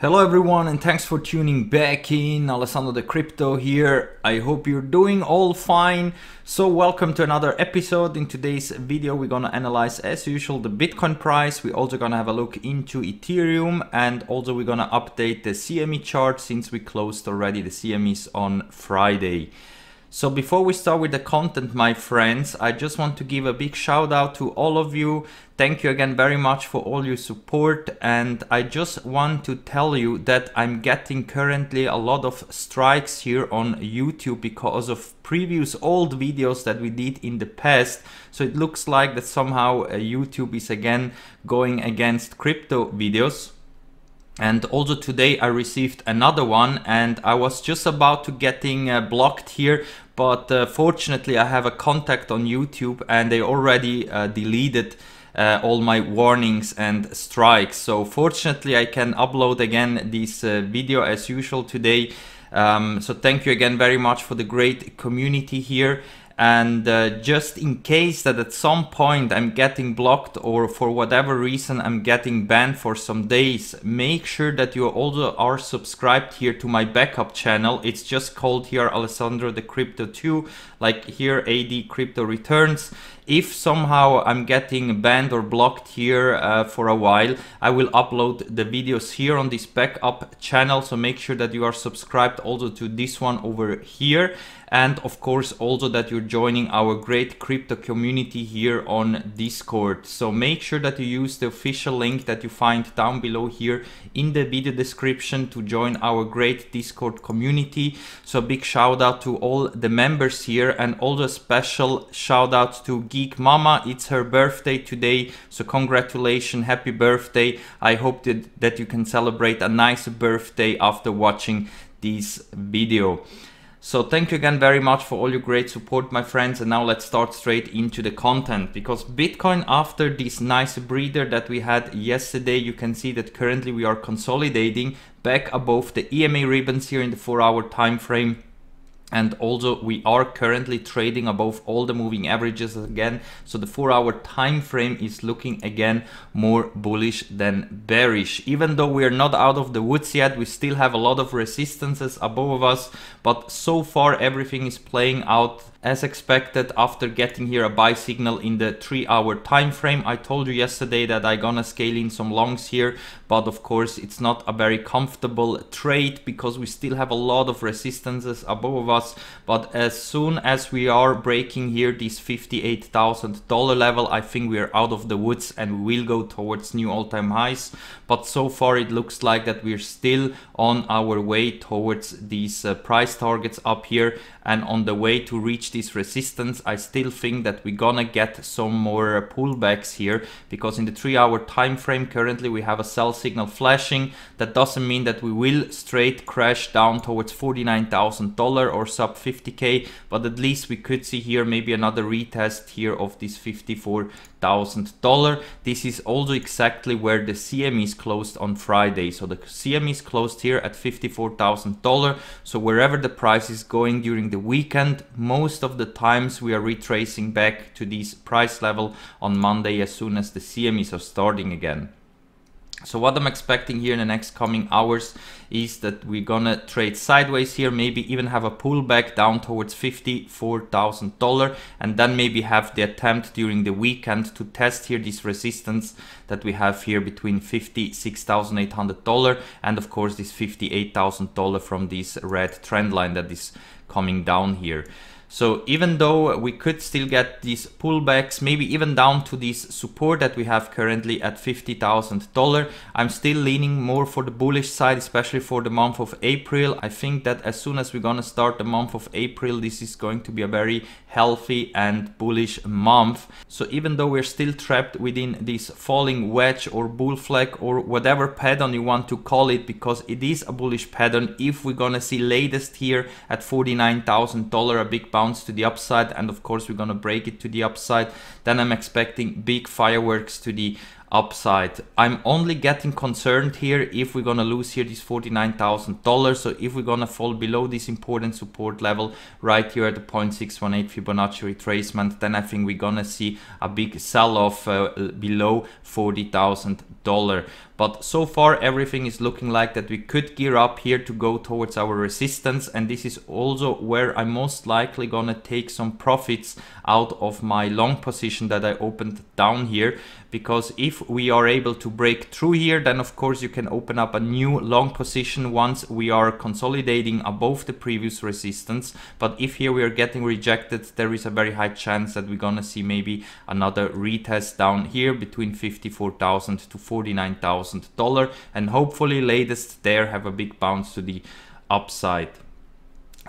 Hello everyone, and thanks for tuning back in. Alessandro De Crypto here. I hope you're doing all fine. So welcome to another episode. In today's video we're gonna analyze as usual the Bitcoin price. We're also gonna have a look into Ethereum, and also we're gonna update the CME chart since we closed already the CMEs on Friday. So before we start with the content, my friends, I just want to give a big shout out to all of you. Thank you again very much for all your support. And I just want to tell you that I'm getting currently a lot of strikes here on YouTube because of previous old videos that we did in the past. So it looks like that somehow YouTube is again going against crypto videos. And also today I received another one, and I was just about to getting blocked here, but fortunately I have a contact on YouTube and they already deleted all my warnings and strikes. So fortunately I can upload again this video as usual today. So thank you again very much for the great community here. And just in case that at some point I'm getting blocked or for whatever reason I'm getting banned for some days, make sure that you also are subscribed here to my backup channel. It's just called here Alessandro De Crypto 2, like here AD Crypto Returns. If somehow I'm getting banned or blocked here for a while, I will upload the videos here on this backup channel. So make sure that you are subscribed also to this one over here. And of course also that you're joining our great crypto community here on Discord. So make sure that you use the official link that you find down below here in the video description to join our great Discord community. So big shout out to all the members here, and also a special shout out to Mama. It's her birthday today, so congratulations, happy birthday. I hope that you can celebrate a nice birthday after watching this video. So thank you again very much for all your great support, my friends, and now let's start straight into the content, because Bitcoin, after this nice breather that we had yesterday, you can see that currently we are consolidating back above the EMA ribbons here in the 4-hour time frame. And also we are currently trading above all the moving averages again. So the 4-hour time frame is looking again more bullish than bearish. Even though we are not out of the woods yet, we still have a lot of resistances above us. But so far everything is playing out as expected after getting here a buy signal in the 3-hour time frame. I told you yesterday that I'm gonna scale in some longs here, but of course it's not a very comfortable trade because we still have a lot of resistances above us. But as soon as we are breaking here this $58,000 level, I think we are out of the woods and we will go towards new all-time highs. But so far it looks like that we're still on our way towards these price targets up here, and on the way to reach this resistance. I still think that we're gonna get some more pullbacks here, because in the 3-hour time frame currently we have a sell signal flashing. That doesn't mean that we will straight crash down towards $49,000 or sub 50k, but at least we could see here maybe another retest here of this $54,000. This is also exactly where the CMEs closed on Friday. So the CMEs closed here at $54,000. So wherever the price is going during the weekend, most of the times we are retracing back to this price level on Monday as soon as the CMEs are starting again. So what I'm expecting here in the next coming hours is that we're gonna trade sideways here, maybe even have a pullback down towards $54,000, and then maybe have the attempt during the weekend to test here this resistance that we have here between $56,800 and of course this $58,000 from this red trend line that is coming down here. So even though we could still get these pullbacks, maybe even down to this support that we have currently at $50,000, I'm still leaning more for the bullish side, especially for the month of April. I think that as soon as we're gonna start the month of April, this is going to be a very healthy and bullish month. So even though we're still trapped within this falling wedge or bull flag or whatever pattern you want to call it, because it is a bullish pattern, if we're gonna see latest here at $49,000 a big bounce to the upside, and of course we're gonna break it to the upside, then I'm expecting big fireworks to the upside. I'm only getting concerned here if we're gonna lose here these $49,000. So if we're gonna fall below this important support level right here at the 0.618 Fibonacci retracement, then I think we're gonna see a big sell-off below $40,000. But so far everything is looking like that we could gear up here to go towards our resistance, and this is also where I'm most likely gonna take some profits out of my long position that I opened down here, because if we are able to break through here, then of course you can open up a new long position once we are consolidating above the previous resistance. But if here we are getting rejected, there is a very high chance that we're gonna see maybe another retest down here between $54,000 to $49,000, and hopefully latest there have a big bounce to the upside.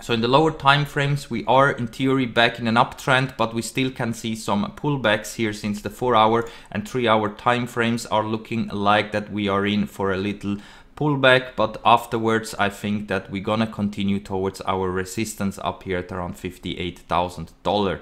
So in the lower time frames, we are in theory back in an uptrend, but we still can see some pullbacks here since the 4-hour and 3-hour time frames are looking like that we are in for a little pullback, but afterwards I think that we're gonna continue towards our resistance up here at around $58,000.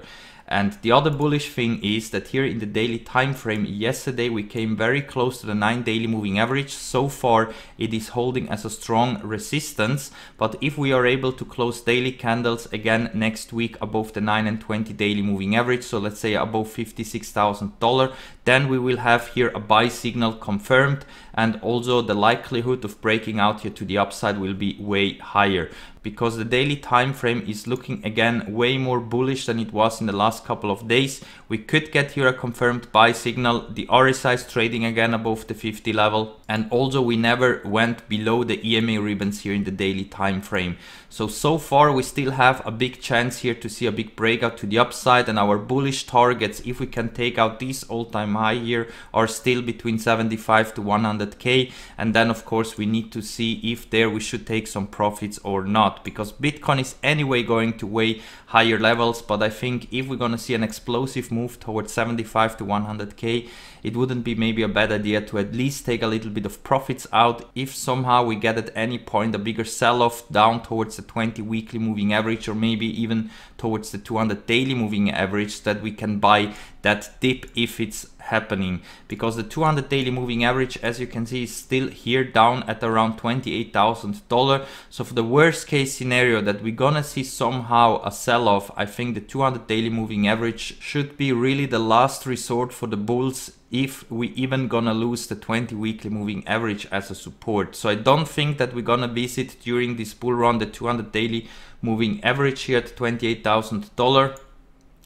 And the other bullish thing is that here in the daily time frame, yesterday we came very close to the 9-daily moving average. So far it is holding as a strong resistance, but if we are able to close daily candles again next week above the 9 and 20 daily moving average, so let's say above $56,000, then we will have here a buy signal confirmed, and also the likelihood of breaking out here to the upside will be way higher, because the daily time frame is looking again way more bullish than it was in the last couple of days. We could get here a confirmed buy signal. The RSI is trading again above the 50 level, and also we never went below the EMA ribbons here in the daily time frame. So far we still have a big chance here to see a big breakout to the upside, and our bullish targets, if we can take out this all-time high here, are still between 75 to 100k, and then of course we need to see if there we should take some profits or not, because Bitcoin is anyway going to weigh higher levels. But I think if we're going to see an explosive move towards 75 to 100k, it wouldn't be maybe a bad idea to at least take a little bit of profits out if somehow we get at any point a bigger sell-off down towards the 20 weekly moving average, or maybe even towards the 200 daily moving average, that we can buy that dip if it's happening, because the 200 daily moving average, as you can see, is still here down at around $28,000. So for the worst case scenario that we're gonna see somehow a sell-off, I think the 200 daily moving average should be really the last resort for the bulls, if we even gonna lose the 20 weekly moving average as a support. So I don't think that we're gonna visit during this bull run the 200 daily moving average here at $28,000.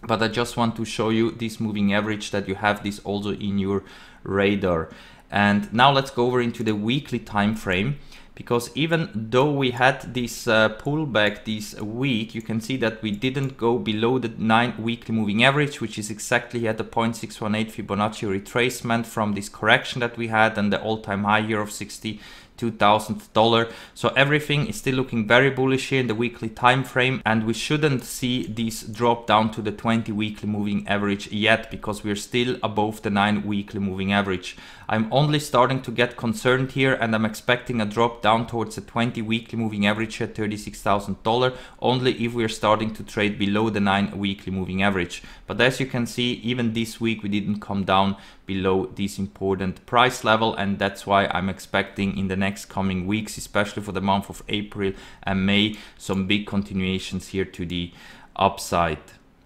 But I just want to show you this moving average, that you have this also in your radar. And now let's go over into the weekly time frame, because even though we had this pullback this week, you can see that we didn't go below the 9 weekly moving average, which is exactly at the 0.618 Fibonacci retracement from this correction that we had and the all-time high here of $62,000. So everything is still looking very bullish here in the weekly time frame, and we shouldn't see this drop down to the 20 weekly moving average yet, because we're still above the 9 weekly moving average. I'm only starting to get concerned here, and I'm expecting a drop down towards the 20 weekly moving average at $36,000 only if we're starting to trade below the 9 weekly moving average. But as you can see, even this week we didn't come down below this important price level, and that's why I'm expecting in the next coming weeks, especially for the month of April and May, some big continuations here to the upside.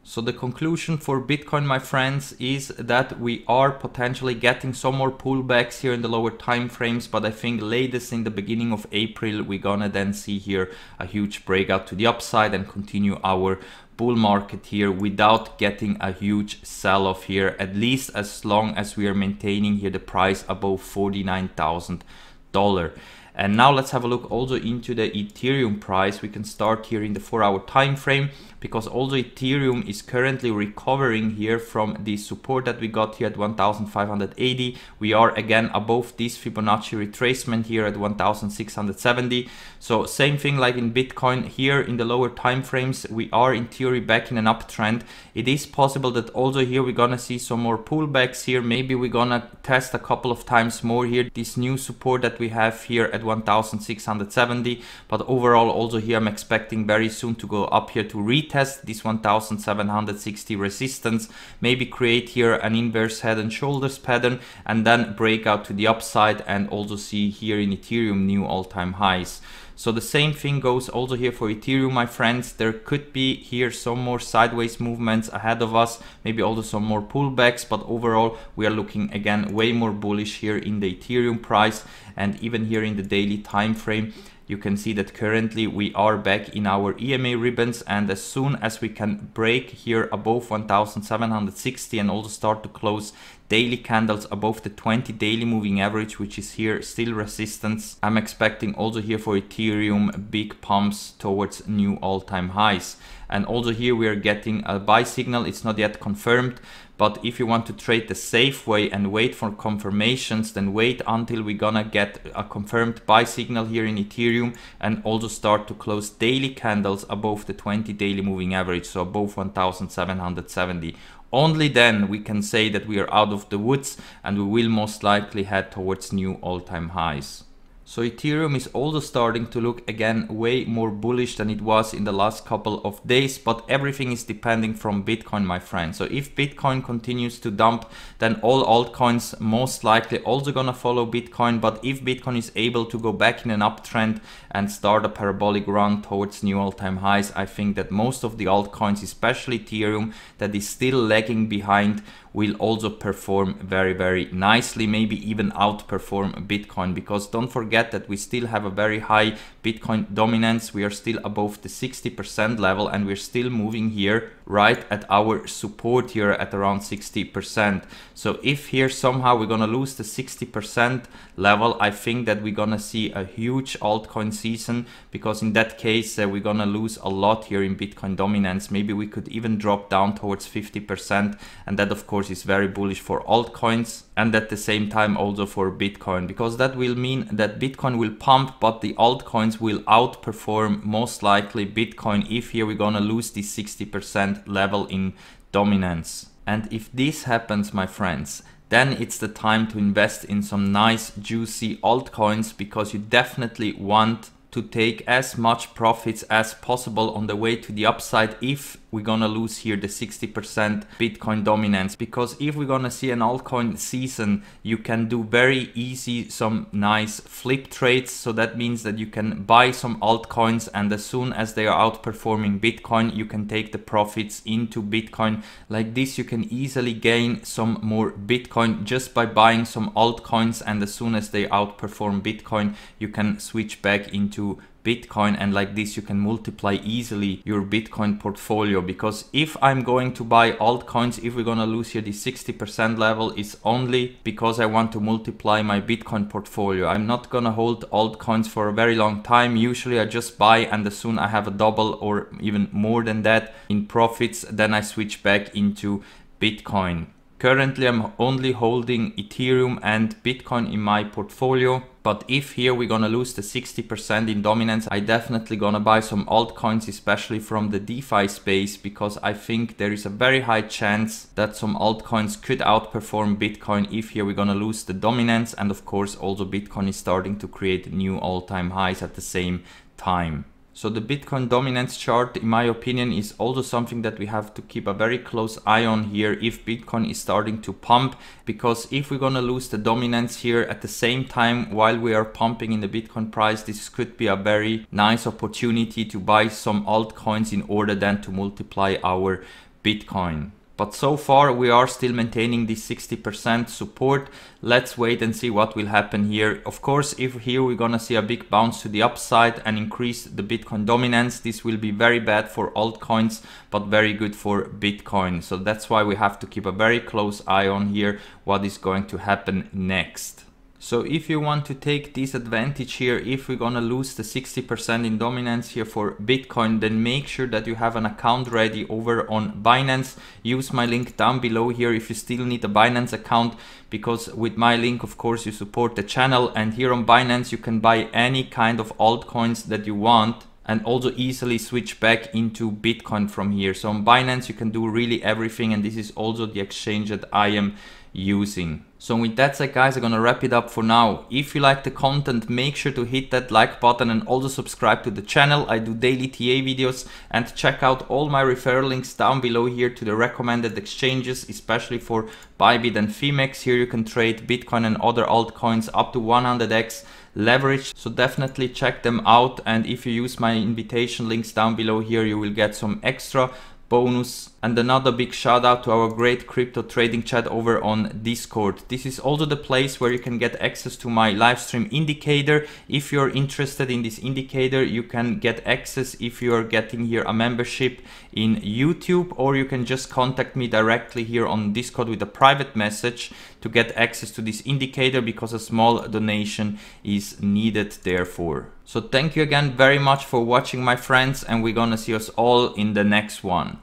So the conclusion for Bitcoin, my friends, is that we are potentially getting some more pullbacks here in the lower time frames, but I think latest in the beginning of April, we're gonna then see here a huge breakout to the upside and continue our bull market here without getting a huge sell-off here, at least as long as we are maintaining here the price above $49,000. And now let's have a look also into the Ethereum price. We can start here in the 4-hour time frame, because also Ethereum is currently recovering here from the support that we got here at 1,580. We are again above this Fibonacci retracement here at 1,670. So same thing like in Bitcoin, here in the lower time frames, we are in theory back in an uptrend. It is possible that also here we're gonna see some more pullbacks here. Maybe we're gonna test a couple of times more here this new support that we have here at 1670. But overall, also here I'm expecting very soon to go up here to retest this 1760 resistance, maybe create here an inverse head and shoulders pattern, and then break out to the upside and also see here in Ethereum new all-time highs. So the same thing goes also here for Ethereum, my friends. There could be here some more sideways movements ahead of us, maybe also some more pullbacks, but overall we are looking again way more bullish here in the Ethereum price. And even here in the daily time frame, you can see that currently we are back in our EMA ribbons, and as soon as we can break here above 1760 and also start to close daily candles above the 20 daily moving average, which is here still resistance, I'm expecting also here for Ethereum big pumps towards new all-time highs. And also here we are getting a buy signal. It's not yet confirmed, but if you want to trade the safe way and wait for confirmations, then wait until we're gonna get a confirmed buy signal here in Ethereum and also start to close daily candles above the 20 daily moving average, so above 1770. Only then we can say that we are out of the woods and we will most likely head towards new all-time highs. So Ethereum is also starting to look again way more bullish than it was in the last couple of days, but everything is depending from Bitcoin, my friend. So if Bitcoin continues to dump, then all altcoins most likely also gonna follow Bitcoin. But if Bitcoin is able to go back in an uptrend and start a parabolic run towards new all-time highs, I think that most of the altcoins, especially Ethereum, that is still lagging behind, will also perform very, very nicely, maybe even outperform Bitcoin, because don't forget that we still have a very high Bitcoin dominance. We are still above the 60% level and we're still moving here right at our support here at around 60%. So if here somehow we're gonna lose the 60% level, I think that we're gonna see a huge altcoin season, because in that case we're gonna lose a lot here in Bitcoin dominance. Maybe we could even drop down towards 50%, and that of course is very bullish for altcoins and at the same time also for Bitcoin, because that will mean that Bitcoin will pump, but the altcoins will outperform most likely Bitcoin if here we're gonna lose the 60% level in dominance. And if this happens, my friends, then it's the time to invest in some nice juicy altcoins, because you definitely want to take as much profits as possible on the way to the upside if we're gonna lose here the 60% Bitcoin dominance. Because if we're gonna see an altcoin season, you can do very easy some nice flip trades. So that means that you can buy some altcoins, and as soon as they are outperforming Bitcoin, you can take the profits into Bitcoin. Like this, you can easily gain some more Bitcoin just by buying some altcoins, and as soon as they outperform Bitcoin, you can switch back into Bitcoin, and like this you can multiply easily your Bitcoin portfolio. Because if I'm going to buy altcoins, if we're gonna lose here the 60% level, it's only because I want to multiply my Bitcoin portfolio. I'm not gonna hold altcoins for a very long time. Usually I just buy, and as soon I have a double or even more than that in profits, then I switch back into Bitcoin. Currently I'm only holding Ethereum and Bitcoin in my portfolio, but if here we're gonna lose the 60% in dominance, I definitely gonna buy some altcoins, especially from the DeFi space, because I think there is a very high chance that some altcoins could outperform Bitcoin if here we're gonna lose the dominance. And of course also Bitcoin is starting to create new all-time highs at the same time. So the Bitcoin dominance chart, in my opinion, is also something that we have to keep a very close eye on here if Bitcoin is starting to pump. Because if we're gonna lose the dominance here at the same time while we are pumping in the Bitcoin price, this could be a very nice opportunity to buy some altcoins in order then to multiply our Bitcoin. But so far we are still maintaining this 60% support. Let's wait and see what will happen here. Of course, if here we're gonna see a big bounce to the upside and increase the Bitcoin dominance, this will be very bad for altcoins, but very good for Bitcoin. So that's why we have to keep a very close eye on here what is going to happen next. So if you want to take this advantage here, if we're gonna lose the 60% in dominance here for Bitcoin, then make sure that you have an account ready over on Binance. Use my link down below here if you still need a Binance account, because with my link, of course, you support the channel. And here on Binance, you can buy any kind of altcoins that you want and also easily switch back into Bitcoin from here. So on Binance, you can do really everything, and this is also the exchange that I am using. So with that said, guys, I'm gonna wrap it up for now. If you like the content, make sure to hit that like button and also subscribe to the channel. I do daily TA videos, and check out all my referral links down below here to the recommended exchanges, especially for Bybit and Femex. Here you can trade Bitcoin and other altcoins up to 100x leverage. So definitely check them out. And if you use my invitation links down below here, you will get some extra bonus. And another big shout out to our great crypto trading chat over on Discord. This is also the place where you can get access to my live stream indicator. If you're interested in this indicator, you can get access if you are getting here a membership in YouTube, or you can just contact me directly here on Discord with a private message to get access to this indicator, because a small donation is needed therefore. So thank you again very much for watching, my friends, and we're gonna see us all in the next one.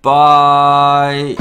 Bye.